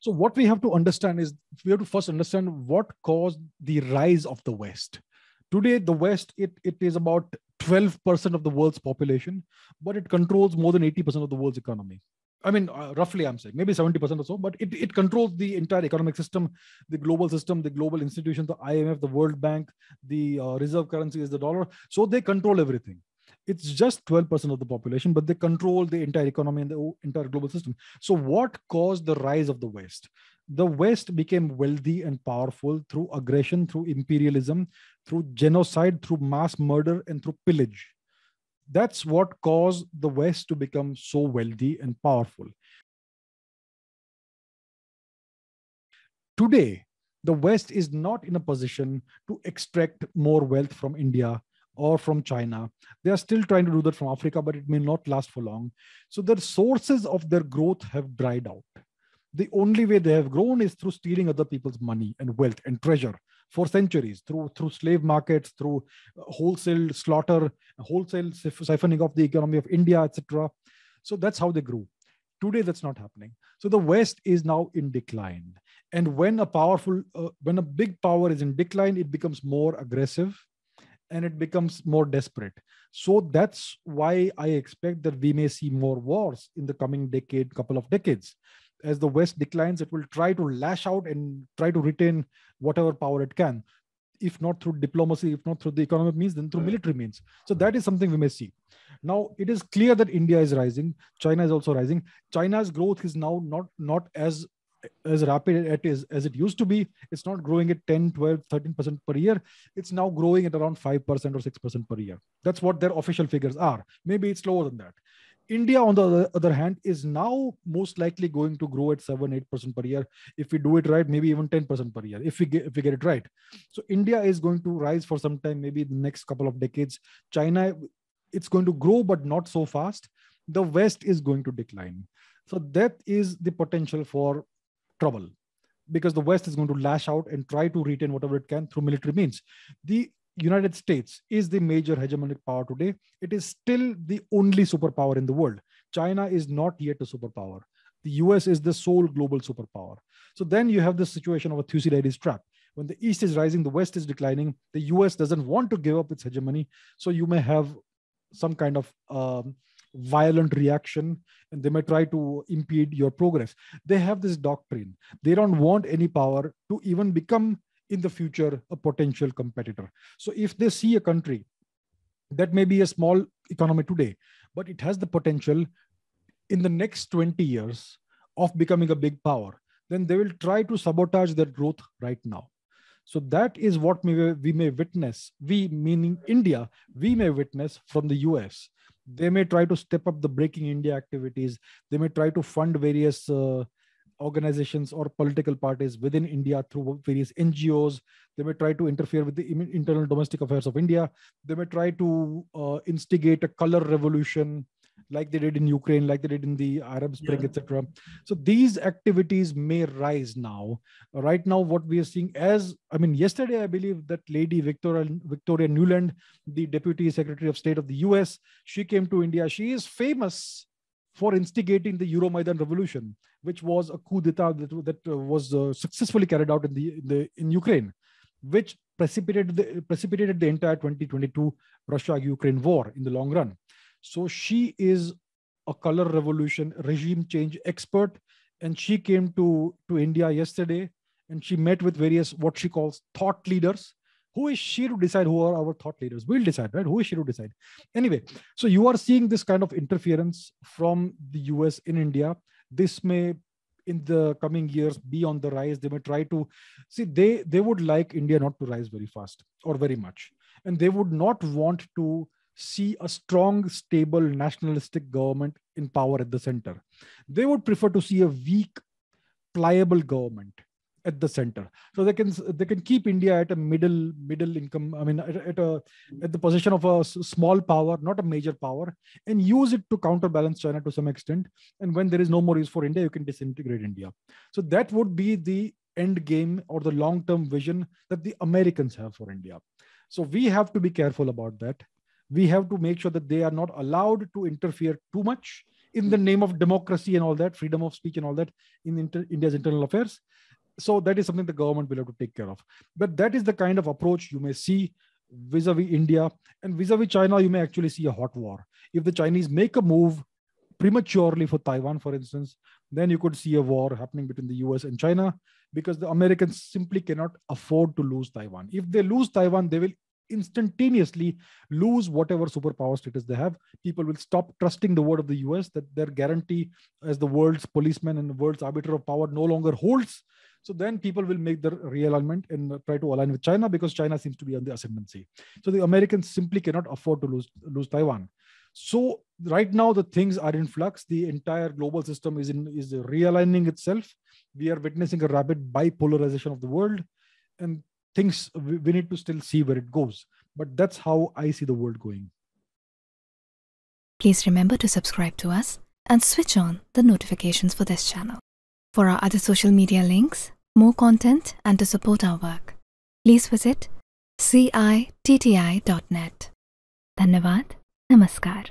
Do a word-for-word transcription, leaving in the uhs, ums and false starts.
So what we have to understand is we have to first understand what caused the rise of the West. Today, the West, it, it is about twelve percent of the world's population, but it controls more than eighty percent of the world's economy. I mean, uh, roughly, I'm saying maybe seventy percent or so, but it, it controls the entire economic system, the global system, the global institutions, the I M F, the World Bank, the uh, reserve currency is the dollar. So they control everything. It's just twelve percent of the population, but they control the entire economy and the entire global system. So what caused the rise of the West? The West became wealthy and powerful through aggression, through imperialism, through genocide, through mass murder, and through pillage. That's what caused the West to become so wealthy and powerful. Today, the West is not in a position to extract more wealth from India or from China. They are still trying to do that from Africa, but it may not last for long. So the sources of their growth have dried out. The only way they have grown is through stealing other people's money and wealth and treasure for centuries, through, through slave markets, through wholesale slaughter, wholesale siphoning of the economy of India, et cetera. So that's how they grew. Today, that's not happening. So the West is now in decline. And when a powerful, uh, when a big power is in decline, it becomes more aggressive and it becomes more desperate. So that's why I expect that we may see more wars in the coming decade, couple of decades. As the West declines, it will try to lash out and try to retain whatever power it can, if not through diplomacy, if not through the economic means, then through military means. So that is something we may see. Now, it is clear that India is rising. China is also rising. China's growth is now not, not as, as rapid as it, is, as it used to be. It's not growing at ten, twelve, thirteen percent per year. It's now growing at around five percent or six percent per year. That's what their official figures are. Maybe it's lower than that. India, on the other hand, is now most likely going to grow at seven, eight percent per year. If we do it right, maybe even ten percent per year, if we, get, if we get it right. So India is going to rise for some time, maybe the next couple of decades. China, it's going to grow, but not so fast. The West is going to decline. So that is the potential for trouble, because the West is going to lash out and try to retain whatever it can through military means. The United States is the major hegemonic power today. It is still the only superpower in the world. China is not yet a superpower. The U S is the sole global superpower. So then you have this situation of a Thucydides trap. When the East is rising, the West is declining. The U S doesn't want to give up its hegemony. So you may have some kind of um, violent reaction, and they may try to impede your progress. They have this doctrine. They don't want any power to even become in the future a potential competitor. So if they see a country that may be a small economy today, but it has the potential in the next twenty years of becoming a big power, then they will try to sabotage their growth right now. So that is what we may witness, we meaning India, we may witness from the U S. They may try to step up the Breaking India activities. They may try to fund various uh, organizations or political parties within India through various N G Os. They may try to interfere with the internal domestic affairs of India. They may try to uh, instigate a color revolution like they did in Ukraine, like they did in the Arab Spring, yeah. et cetera. So these activities may rise now. Right now, what we are seeing as, I mean, yesterday, I believe that lady Victoria, Victoria Nuland, the Deputy Secretary of State of the U S, she came to India. She is famous for instigating the Euromaidan revolution, which was a coup d'etat that, that uh, was uh, successfully carried out in the, the in Ukraine, which precipitated the, precipitated the entire twenty twenty-two Russia-Ukraine war in the long run. So she is a color revolution, regime change expert, and she came to, to India yesterday, and she met with various what she calls thought leaders. Who is she to decide who are our thought leaders? We'll decide, right? Who is she to decide? Anyway, so you are seeing this kind of interference from the U S in India. This may, in the coming years, be on the rise. They may try to, see, they, they would like India not to rise very fast or very much. And they would not want to see a strong, stable, nationalistic government in power at the center. They would prefer to see a weak, pliable government at the center, so they can they can keep India at a middle middle income. I mean, at, at a at the position of a small power, not a major power, and use it to counterbalance China to some extent. And when there is no more use for India, you can disintegrate India. So that would be the end game or the long term vision that the Americans have for India. So we have to be careful about that. We have to make sure that they are not allowed to interfere too much in the name of democracy and all that, freedom of speech and all that in inter India's internal affairs. So that is something the government will have to take care of. But that is the kind of approach you may see vis-a-vis India, and vis-a-vis China, you may actually see a hot war. If the Chinese make a move prematurely for Taiwan, for instance, then you could see a war happening between the U S and China, because the Americans simply cannot afford to lose Taiwan. If they lose Taiwan, they will instantaneously lose whatever superpower status they have. People will stop trusting the word of the U S, that their guarantee as the world's policeman and the world's arbiter of power no longer holds. So then people will make their realignment and try to align with China, because China seems to be on the ascendancy. So the Americans simply cannot afford to lose, lose Taiwan. So right now the things are in flux. The entire global system is, in, is realigning itself. We are witnessing a rapid bipolarization of the world, and things we need to still see where it goes. But that's how I see the world going. Please remember to subscribe to us and switch on the notifications for this channel. For our other social media links, more content, and to support our work, please visit C I T T I dot net. Dhanyavad. Namaskar.